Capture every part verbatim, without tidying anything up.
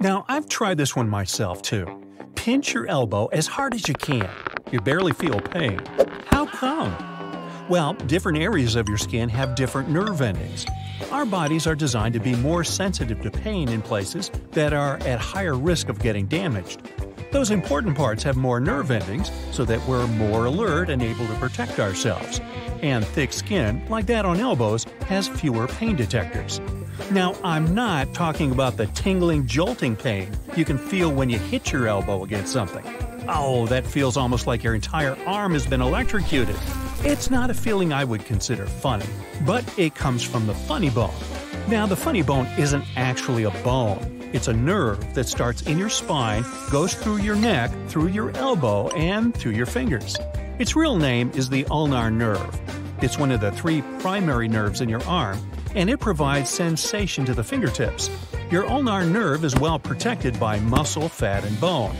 Now, I've tried this one myself, too. Pinch your elbow as hard as you can. You barely feel pain. How come? Well, different areas of your skin have different nerve endings. Our bodies are designed to be more sensitive to pain in places that are at higher risk of getting damaged. Those important parts have more nerve endings so that we're more alert and able to protect ourselves. And thick skin, like that on elbows, has fewer pain detectors. Now, I'm not talking about the tingling, jolting pain you can feel when you hit your elbow against something. Oh, that feels almost like your entire arm has been electrocuted. It's not a feeling I would consider funny, but it comes from the funny bone. Now, the funny bone isn't actually a bone. It's a nerve that starts in your spine, goes through your neck, through your elbow, and through your fingers. Its real name is the ulnar nerve. It's one of the three primary nerves in your arm, and it provides sensation to the fingertips. Your ulnar nerve is well protected by muscle, fat, and bone.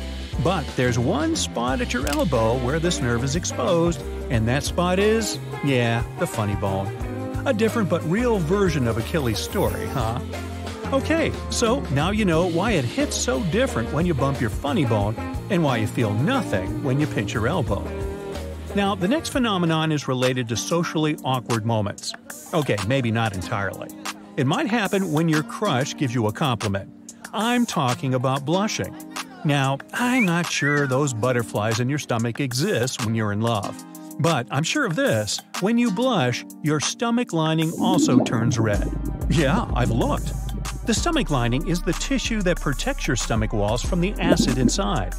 But there's one spot at your elbow where this nerve is exposed, and that spot is, yeah, the funny bone. A different but real version of Achilles' story, huh? Okay, so now you know why it hits so different when you bump your funny bone and why you feel nothing when you pinch your elbow. Now, the next phenomenon is related to socially awkward moments. Okay, maybe not entirely. It might happen when your crush gives you a compliment. I'm talking about blushing. Now, I'm not sure those butterflies in your stomach exist when you're in love. But I'm sure of this, when you blush, your stomach lining also turns red. Yeah, I've looked. The stomach lining is the tissue that protects your stomach walls from the acid inside.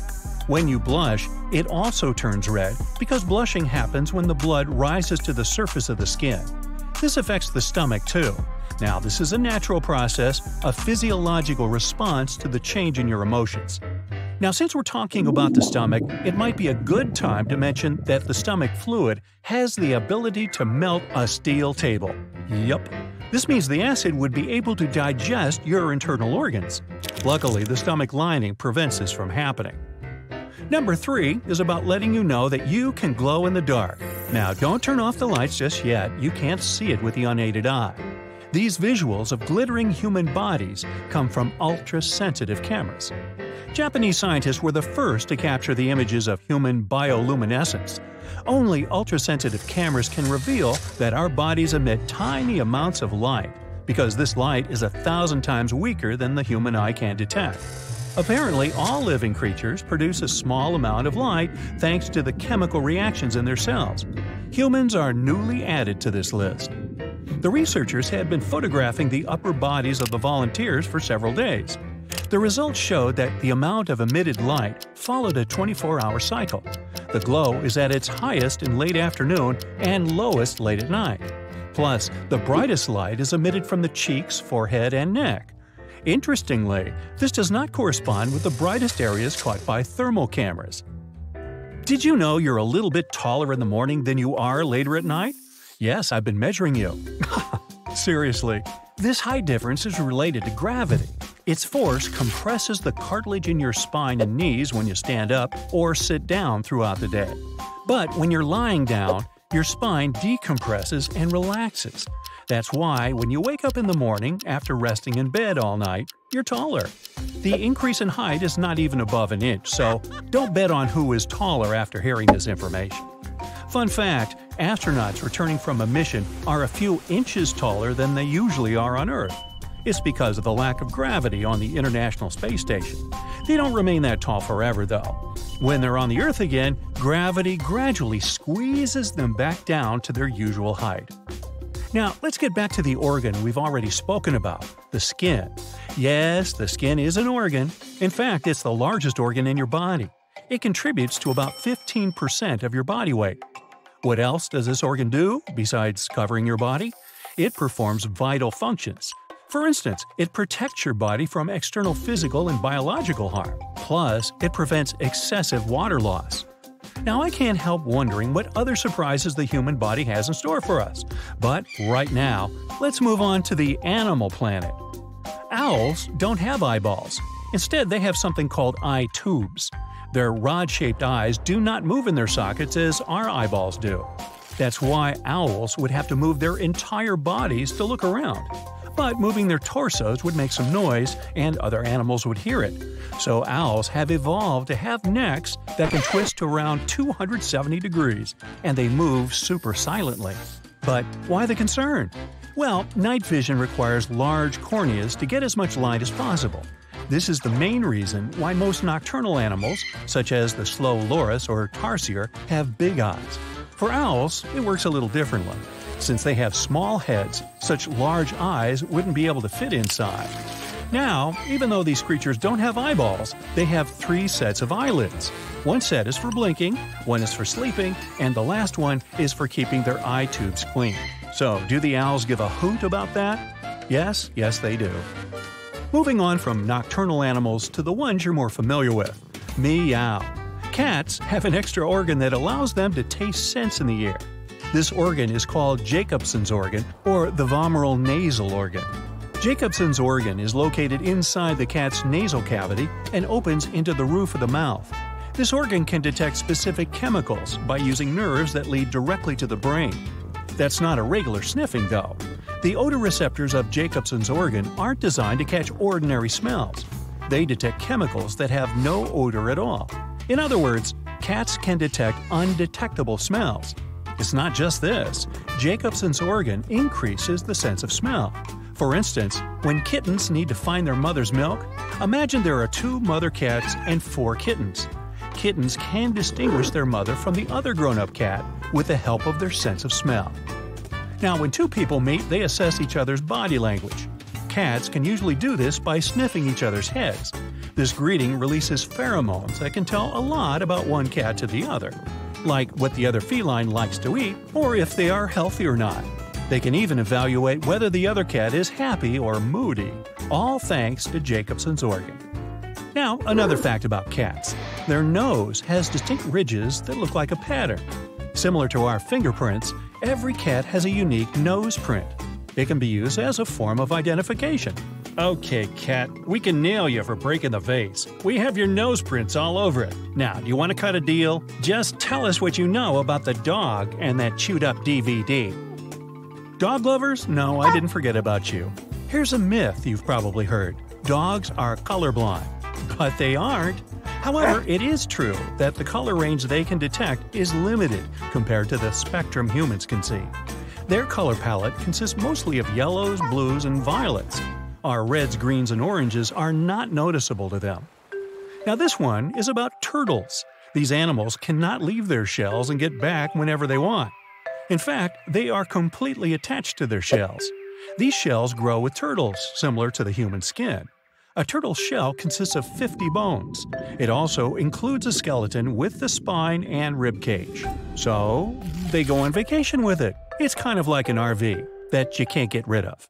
When you blush, it also turns red because blushing happens when the blood rises to the surface of the skin. This affects the stomach too. Now, this is a natural process, a physiological response to the change in your emotions. Now, since we're talking about the stomach, it might be a good time to mention that the stomach fluid has the ability to melt a steel table. Yup. This means the acid would be able to digest your internal organs. Luckily, the stomach lining prevents this from happening. Number three is about letting you know that you can glow in the dark. Now, don't turn off the lights just yet. You can't see it with the unaided eye. These visuals of glittering human bodies come from ultra-sensitive cameras. Japanese scientists were the first to capture the images of human bioluminescence. Only ultra-sensitive cameras can reveal that our bodies emit tiny amounts of light, because this light is a thousand times weaker than the human eye can detect. Apparently, all living creatures produce a small amount of light thanks to the chemical reactions in their cells. Humans are newly added to this list. The researchers had been photographing the upper bodies of the volunteers for several days. The results showed that the amount of emitted light followed a twenty-four hour cycle. The glow is at its highest in late afternoon and lowest late at night. Plus, the brightest light is emitted from the cheeks, forehead, and neck. Interestingly, this does not correspond with the brightest areas caught by thermal cameras. Did you know you're a little bit taller in the morning than you are later at night? Yes, I've been measuring you. Seriously, this height difference is related to gravity. Its force compresses the cartilage in your spine and knees when you stand up or sit down throughout the day. But when you're lying down, your spine decompresses and relaxes. That's why when you wake up in the morning after resting in bed all night, you're taller. The increase in height is not even above an inch, so don't bet on who is taller after hearing this information. Fun fact, astronauts returning from a mission are a few inches taller than they usually are on Earth. It's because of the lack of gravity on the International Space Station. They don't remain that tall forever, though. When they're on the Earth again, gravity gradually squeezes them back down to their usual height. Now, let's get back to the organ we've already spoken about, the skin. Yes, the skin is an organ. In fact, it's the largest organ in your body. It contributes to about fifteen percent of your body weight. What else does this organ do besides covering your body? It performs vital functions. For instance, it protects your body from external physical and biological harm. Plus, it prevents excessive water loss. Now, I can't help wondering what other surprises the human body has in store for us. But right now, let's move on to the animal planet. Owls don't have eyeballs. Instead, they have something called eye tubes. Their rod-shaped eyes do not move in their sockets as our eyeballs do. That's why owls would have to move their entire bodies to look around. but moving their torsos would make some noise and other animals would hear it. So owls have evolved to have necks that can twist to around two hundred seventy degrees, and they move super silently. But why the concern? Well, night vision requires large corneas to get as much light as possible. This is the main reason why most nocturnal animals, such as the slow loris or tarsier, have big eyes. For owls, it works a little differently. Since they have small heads, such large eyes wouldn't be able to fit inside. Now, even though these creatures don't have eyeballs, they have three sets of eyelids. One set is for blinking, one is for sleeping, and the last one is for keeping their eye tubes clean. So, do the owls give a hoot about that? Yes, yes they do. Moving on from nocturnal animals to the ones you're more familiar with. Meow. Cats have an extra organ that allows them to taste scents in the air. This organ is called Jacobson's organ, or the vomeronasal nasal organ. Jacobson's organ is located inside the cat's nasal cavity and opens into the roof of the mouth. This organ can detect specific chemicals by using nerves that lead directly to the brain. That's not a regular sniffing, though. The odoreceptors of Jacobson's organ aren't designed to catch ordinary smells. They detect chemicals that have no odor at all. In other words, cats can detect undetectable smells. It's not just this. Jacobson's organ increases the sense of smell. For instance, when kittens need to find their mother's milk, imagine there are two mother cats and four kittens. Kittens can distinguish their mother from the other grown-up cat with the help of their sense of smell. Now, when two people meet, they assess each other's body language. Cats can usually do this by sniffing each other's heads. This greeting releases pheromones that can tell a lot about one cat to the other, like what the other feline likes to eat or if they are healthy or not. They can even evaluate whether the other cat is happy or moody, all thanks to Jacobson's organ. Now, another fact about cats. Their nose has distinct ridges that look like a pattern. Similar to our fingerprints, every cat has a unique nose print. It can be used as a form of identification. Okay, cat, we can nail you for breaking the vase. We have your nose prints all over it. Now, do you want to cut a deal? Just tell us what you know about the dog and that chewed-up D V D. Dog lovers? No, I didn't forget about you. Here's a myth you've probably heard. Dogs are colorblind. But they aren't. However, it is true that the color range they can detect is limited compared to the spectrum humans can see. Their color palette consists mostly of yellows, blues, and violets. Our reds, greens, and oranges are not noticeable to them. Now, this one is about turtles. These animals cannot leave their shells and get back whenever they want. In fact, they are completely attached to their shells. These shells grow with turtles, similar to the human skin. A turtle's shell consists of fifty bones. It also includes a skeleton with the spine and rib cage. So, they go on vacation with it. It's kind of like an R V that you can't get rid of.